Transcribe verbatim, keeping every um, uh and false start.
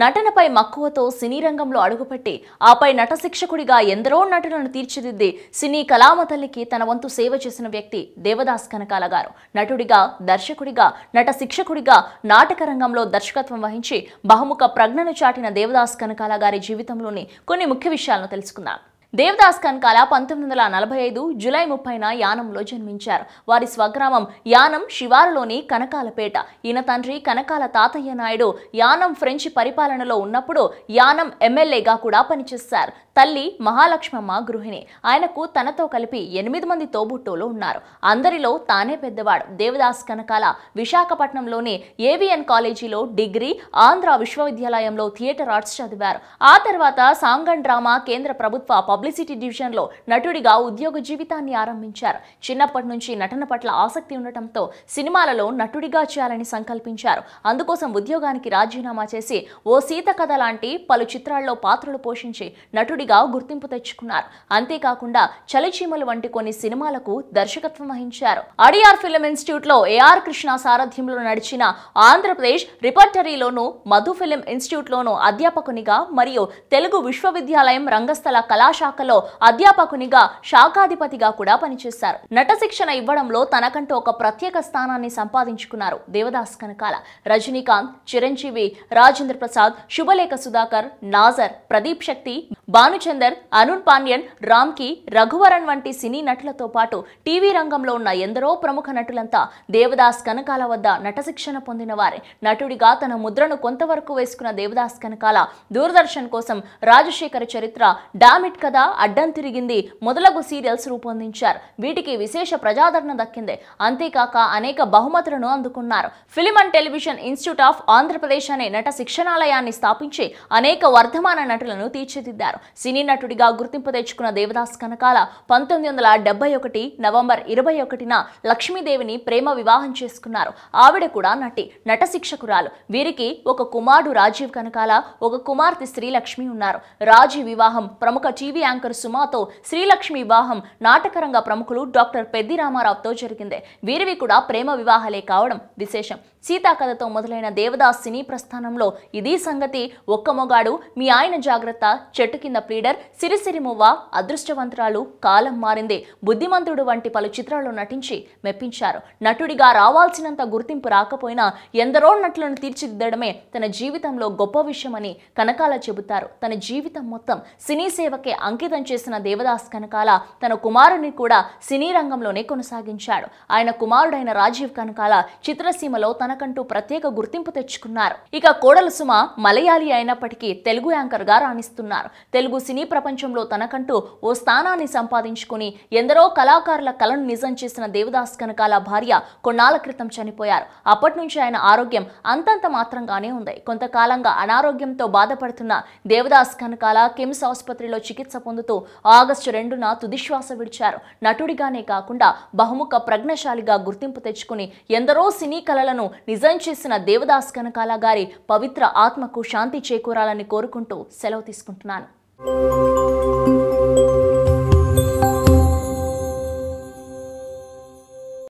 నటనపై మక్కువతో సినీ రంగంలో అడుగుపెట్టి ఆపై నట శిక్షకుడిగా ఎందరో నటులను తీర్చిదిద్దే సినీ కళామతల్లికి తన వంతు సేవ చేసిన వ్యక్తి దేవదాస్ కనకాల గారు. నటుడిగా, దర్శకుడిగా, నట శిక్షకుడిగా, నాటక రంగంలో దర్శకత్వం వహించి బహుముఖ ప్రజ్ఞను చాటిన దేవదాస్ కనకాల గారి జీవితంలోని కొన్ని ముఖ్య విషయాలను తెలుసుకుందాం. దేవదాస్ కనకాల పంతొమ్మిది వందల నలభై ఐదు జూలై ముప్పైన యానంలో జన్మించారు. వారి స్వగ్రామం యానం శివారులోని కనకాలపేట. ఈయన తండ్రి కనకాల తాతయ్య నాయుడు యానం ఫ్రెంచ్ పరిపాలనలో ఉన్నప్పుడు యానం ఎమ్మెల్యేగా కూడా పనిచేశారు. తల్లి మహాలక్ష్మమ్మ గృహిణి. ఆయనకు తనతో కలిపి ఎనిమిది మంది తోబుట్టువులు ఉన్నారు. అందరిలో తానే పెద్దవాడు. దేవదాస్ కనకాల విశాఖపట్నంలోని ఏవిఎన్ కాలేజీలో డిగ్రీ, ఆంధ్ర విశ్వవిద్యాలయంలో థియేటర్ ఆర్ట్స్ చదివారు. ఆ తర్వాత సాంగన్ డ్రామా కేంద్ర ప్రభుత్వ పబ్లిసిటీ డివిజన్లో నటుడిగా ఉద్యోగ జీవితాన్ని ఆరంభించారు. చిన్నప్పటి నుంచి నటన పట్ల ఆసక్తి ఉండటంతో సినిమాలలో నటుడిగా చేయాలని సంకల్పించారు. అందుకోసం ఉద్యోగానికి రాజీనామా చేసి ఓ సీత కథ లాంటి పలు చిత్రాల్లో పాత్రలు పోషించి నటుడిగా గుర్తింపు తెచ్చుకున్నారు. అంతేకాకుండా చలిచీమలు వంటి కొన్ని సినిమాలకు దర్శకత్వం వహించారు. అడియార్ ఫిల్మ్ ఇన్స్టిట్యూట్ లో ఏఆర్ కృష్ణ సారథ్యంలో నడిచిన ఆంధ్రప్రదేశ్ రిపర్టరీలోను, మధు ఫిల్మ్ ఇన్స్టిట్యూట్ లోను అధ్యాపకునిగా మరియు తెలుగు విశ్వవిద్యాలయం రంగస్థల కళాశాల శాఖలో అధ్యాపకునిగా, శాఖాధిపతిగా కూడా పనిచేశారు. నట శిక్షణ ఇవ్వడంలో తనకంటూ ఒక ప్రత్యేక స్థానాన్ని సంపాదించుకున్నారు దేవదాస్ కనకాల. రజనీకాంత్, చిరంజీవి, రాజేంద్ర ప్రసాద్, శుభలేఖ సుధాకర్, నాజర్, ప్రదీప్ శక్తి, భానుచందర్, అరుణ్ పాండ్యన్, రామ్కి, రఘువరన్ వంటి సినీ నటులతో పాటు టీవీ రంగంలో ఉన్న ఎందరో ప్రముఖ నటులంతా దేవదాస్ కనకాల వద్ద నటశిక్షణ పొందిన వారే. నటుడిగా తన ముద్రను కొంతవరకు వేసుకున్న దేవదాస్ కనకాల దూరదర్శన్ కోసం రాజశేఖర చరిత్ర, డామిట్ కథ, అడ్డం తిరిగింది మొదలగు సీరియల్స్ రూపొందించారు. వీటికి విశేష ప్రజాదరణ దక్కింది. అంతేకాక అనేక బహుమతులను అందుకున్నారు. Film and television institute of Andhra Pradesh అనే నట శిక్షణాలయాన్ని స్థాపించి అనేక వర్ధమాన నటులను తీర్చిదిద్దారు. సినీ నటుడిగా గుర్తింపు తెచ్చుకున్న దేవదాస్ కనకాల పంతొమ్మిది వందల డెబ్బై ఒకటి నవంబర్ ఇరవై ఒకటిన లక్ష్మీదేవిని ప్రేమ వివాహం చేసుకున్నారు. ఆవిడ కూడా నటి, నట శిక్షకురాలు. వీరికి ఒక కుమారుడు రాజీవ్ కనకాల, ఒక కుమార్తె శ్రీ లక్ష్మి ఉన్నారు. రాజీవ్ వివాహం ప్రముఖ టీవీ యాంకర్ సుమాతో, శ్రీ లక్ష్మి వివాహం నాటకరంగ ప్రముఖులు డాక్టర్ పెద్ది రామారావుతో జరిగింది. వీరివి కూడా ప్రేమ వివాహాలే కావడం విశేషం. సీతాకథతో మొదలైన దేవదాస్ సినీ ప్రస్థానంలో ఇది సంగతి. ఒక్క మొగాడు, మీ ఆయన జాగ్రత్త, చెట్టు కింద ప్లీడర్, సిరి సిరి మువ్వ, అదృష్టవంతురాలు, కాలం మారింది, బుద్ధిమంతుడు వంటి పలు చిత్రాల్లో నటించి మెప్పించారు. నటుడిగా రావాల్సినంత గుర్తింపు రాకపోయినా ఎందరో నటులను తీర్చిదిద్దడమే తన జీవితంలో గొప్ప విషయమని కనకాల చెబుతారు. తన జీవితం మొత్తం సినీ సేవకే అంకితం చేసిన దేవదాస్ కనకాల తన కుమారుని కూడా సినీ రంగంలోనే కొనసాగించాడు. ఆయన కుమారుడైన రాజీవ్ కనకాల చిత్రసీమలో తన తనకంటూ ప్రత్యేక గుర్తింపు తెచ్చుకున్నారు. ఇక కోడలు సుమ మలయాళీ అయినప్పటికీ తెలుగు యాంకర్ గా రాణిస్తున్నారు. తెలుగు సినీ ప్రపంచంలో తనకంటూ ఓ స్థానాన్ని సంపాదించుకుని ఎందరో కళాకారుల కలను నిజం చేసిన దేవదాస్ కనకాల భార్య కొన్నాళ్ల క్రితం చనిపోయారు. అప్పటి నుంచి ఆయన ఆరోగ్యం అంతంత మాత్రంగానే ఉంది. కొంతకాలంగా అనారోగ్యంతో బాధపడుతున్న దేవదాస్ కనకాల కిమ్స్ ఆసుపత్రిలో చికిత్స పొందుతూ ఆగస్టు రెండున తుదిశ్వాస విడిచారు. నటుడిగానే కాకుండా బహుముఖ ప్రజ్ఞశాలిగా గుర్తింపు తెచ్చుకుని ఎందరో సినీ కళలను నిజం చేసిన దేవదాస్ కనకాల గారి పవిత్ర ఆత్మకు శాంతి చేకూరాలని కోరుకుంటూ సెలవు తీసుకుంటున్నాను.